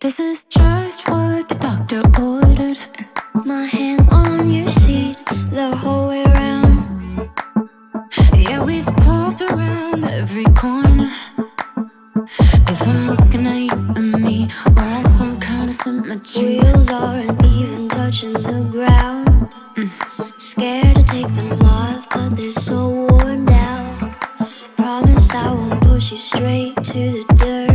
This is just what the doctor ordered. My hand on your seat the whole way around. Yeah, we've talked around every corner. If I'm looking at you and me, we're at some kind of symmetry. Wheels aren't even touching the ground. Scared to take them off, but they're so worn down. Promise I won't push you straight to the dirt.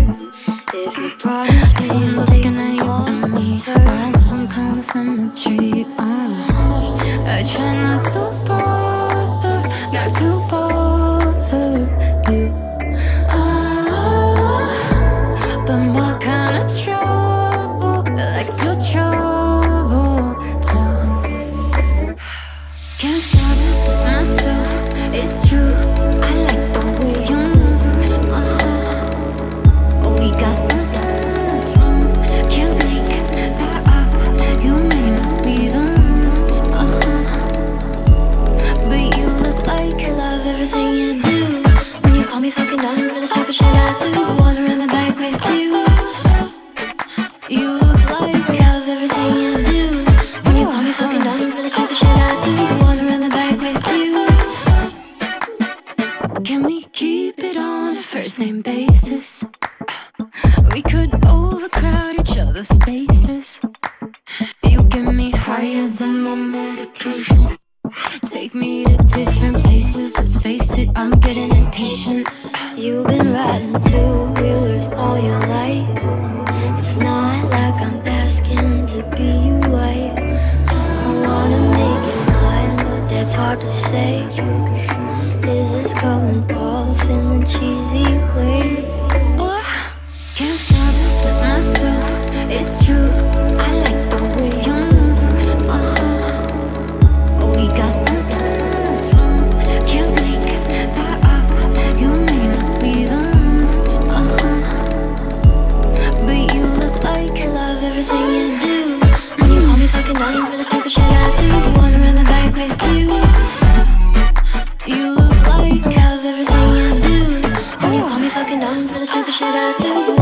If you promise me, I'm looking at you and me, we're at some kind of symmetry. I try not to bother, not to bother you. But my kind of trouble likes your trouble too. Can't stop myself, it's true. I like the way you move. We got something in this room. Can't make that up. You may not be the room, but you look like you love everything you do. When you call me fucking done for the stupid shit I do, wanna run my back with you. You look like you love everything you do. When you call me fucking done for the stupid shit I do, wanna run my back with you. Can we keep it on a first name basis? We could overcrowd each other's spaces. You get me higher than my medication. Take me to different places, let's face it, I'm getting impatient. You've been riding two-wheelers all your life. It's not like I'm asking to be your wife. I wanna make it mine, but that's hard to say. This is coming off in a cheesy way. Can't stop myself, it's true. I like the way you move. We got something in this room. Can't make that up. You may not be the room, but you look like you love everything you do. When you call me fucking down for the stupid shit I do, wanna run my back with you. You look like you love everything you do. When you call me fucking down for the stupid shit I do.